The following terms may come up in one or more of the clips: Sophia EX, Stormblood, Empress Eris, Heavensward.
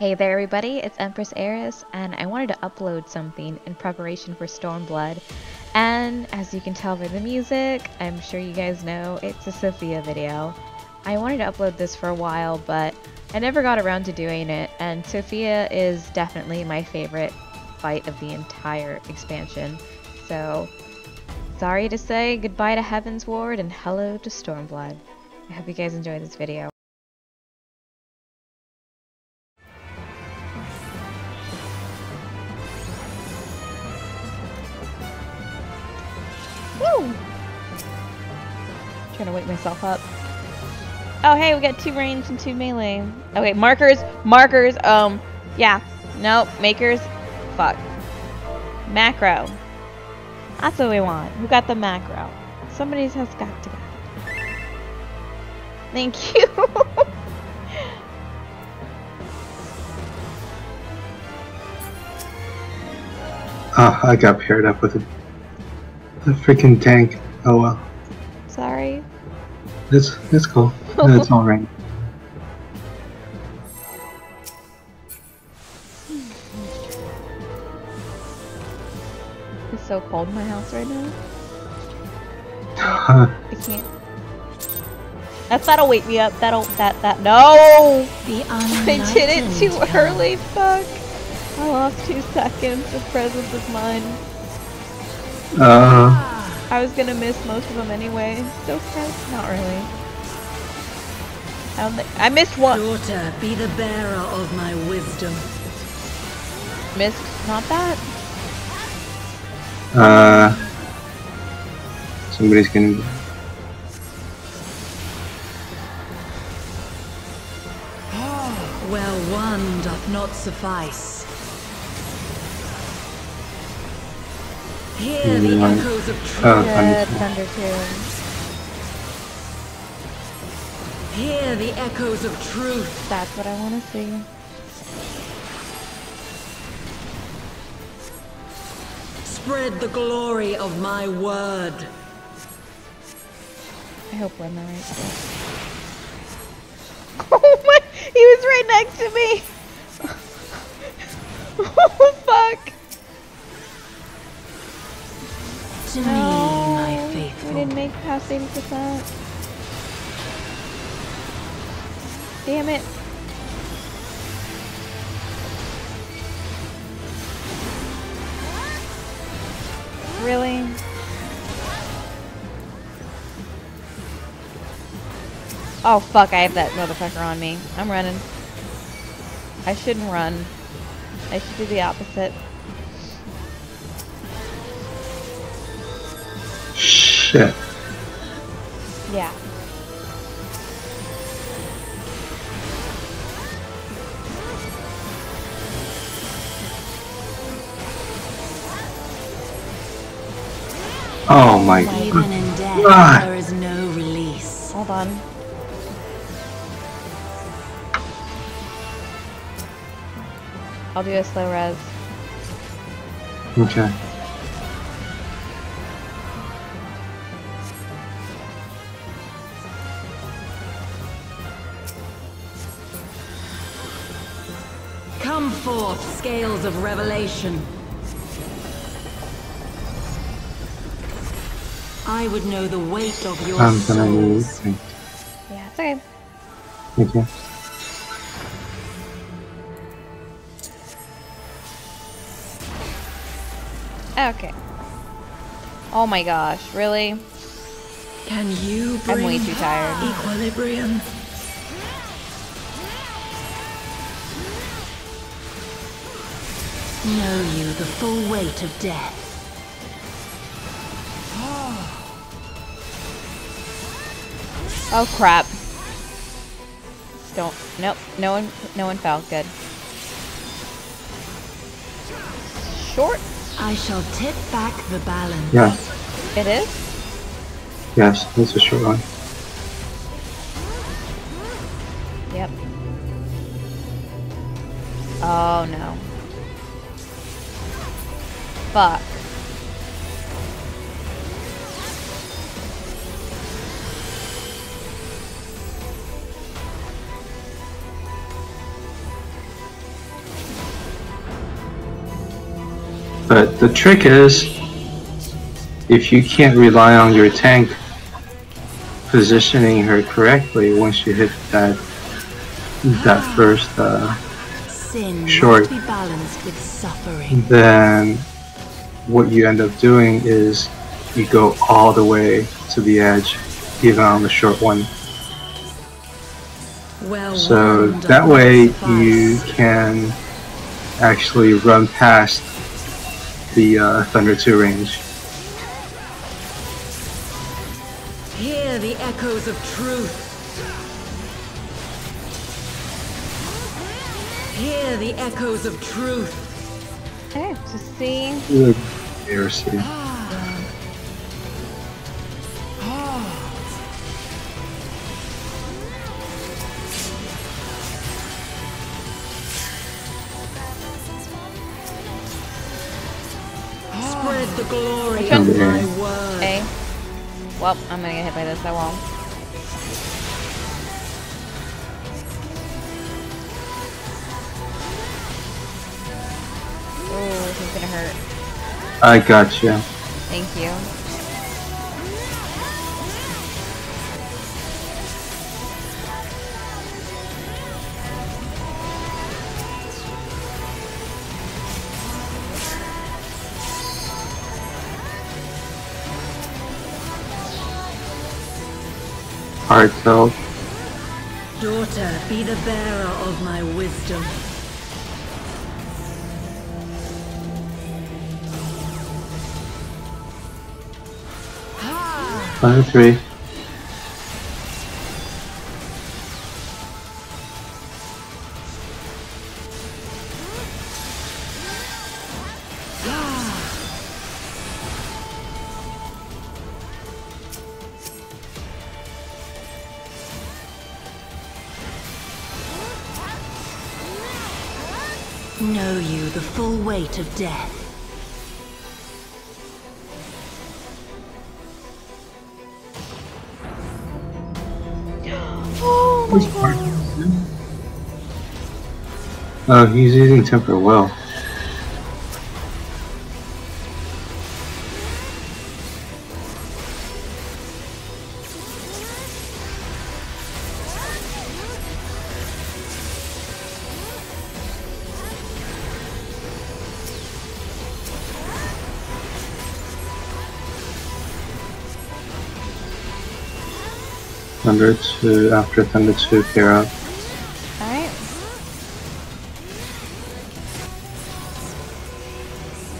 Hey there everybody, it's Empress Eris, and I wanted to upload something in preparation for Stormblood, and as you can tell by the music, I'm sure you guys know, it's a Sophia video. I wanted to upload this for a while, but I never got around to doing it, and Sophia is definitely my favorite fight of the entire expansion, so sorry to say goodbye to Heavensward and hello to Stormblood. I hope you guys enjoy this video. Trying to wake myself up. Oh hey, we got 2 ranged and 2 melee. Okay, markers, yeah. Nope, makers, fuck. Macro. That's what we want. Who got the macro? Somebody's has got to get it. Thank you. I got paired up with the freaking tank. Oh well. Sorry. It's cool. It's all right. It's so cold in my house right now. I can't. That'll wake me up. That. No. I did it too early. Fuck. I lost 2 seconds of presence of mind. I was gonna miss most of them anyway. So sad. Not really. I missed one. Daughter, be the bearer of my wisdom. Missed? Not that. Somebody's gonna. Oh, well, one doth not suffice. Here the echoes of thunder too. Hear the echoes of truth. That's what I want to see. Spread the glory of my word. I hope we're in the right place. Oh my! He was right next to me. Oh fuck! To no, me, my faithful. We didn't make past 80%. Damn it. Really? Oh fuck, I have that motherfucker on me. I'm running. I shouldn't run. I should do the opposite. Shit. Yeah. Oh my God. Even in death, there is no release. Hold on. I'll do a slow res. Okay. Come forth, scales of revelation. I would know the weight of your souls. Yeah, it's okay. Thank you. Okay. Oh my gosh, really? Can you bring equilibrium? Know you the full weight of death. Oh crap! Don't. Nope. No one fell. Good. Short. I shall tip back the balance. Yes. It is. Yes, it's a short one. Yep. Oh no. Fuck. But the trick is, if you can't rely on your tank positioning her correctly, once you hit that first short, then what you end up doing is you go all the way to the edge, even on the short one. So that way you can actually run past the Thunder 2 range. Hear the echoes of truth. Hear the echoes of truth. Okay, to see. Spread the glory of my word. Okay. Well, I'm gonna get hit by this. I won't. Oh, this is gonna hurt. I got you. Thank you. Heartfelt. Daughter, be the bearer of my wisdom. Ah. 5-3. Know you the full weight of death. Oh my God. Oh, he's using temper well. Thunder 2, after Thunder 2, clear up. Alright.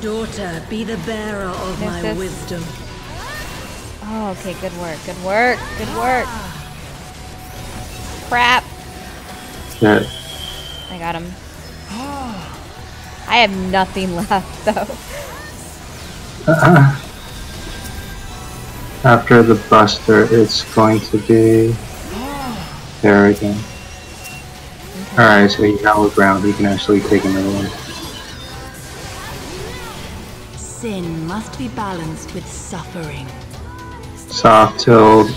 Daughter, be the bearer of my wisdom. Oh, okay, good work, good work, good work. Crap. Shit. I got him. I have nothing left, though. After the buster, it's going to be there again. Okay. Alright, so now we're grounded. You can actually take another one. Sin must be balanced with suffering. Soft tilt,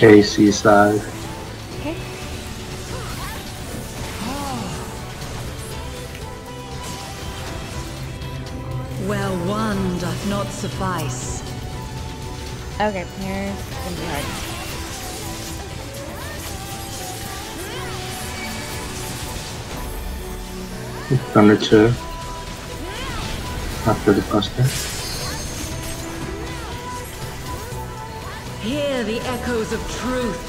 AC side. Okay. Well, one doth not suffice. Okay, here's gonna be hard. Thunder 2 after the buster. Hear the echoes of truth.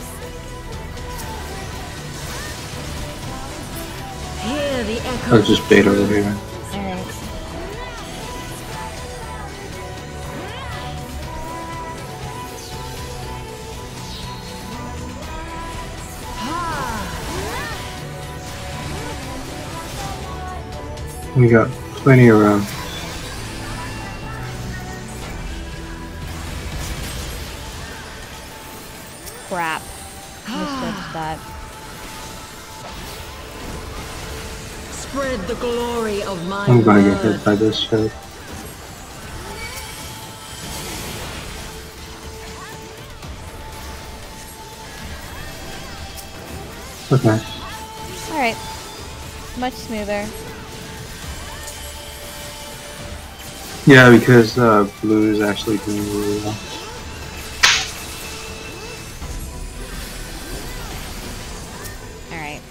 Hear the echoes. I'll just bait over here. We got plenty of room. Crap. Misjudged that. Spread the glory of my I'm gonna get hit by this shit. Okay. Alright. Much smoother. Yeah, because blue is actually doing really well. Alright.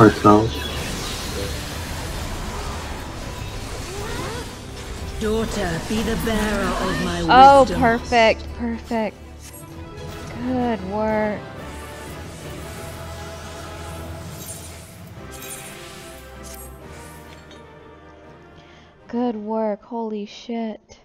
Ourselves. Daughter, be the bearer of my wisdom. Oh, perfect, perfect. Good work. Good work, holy shit.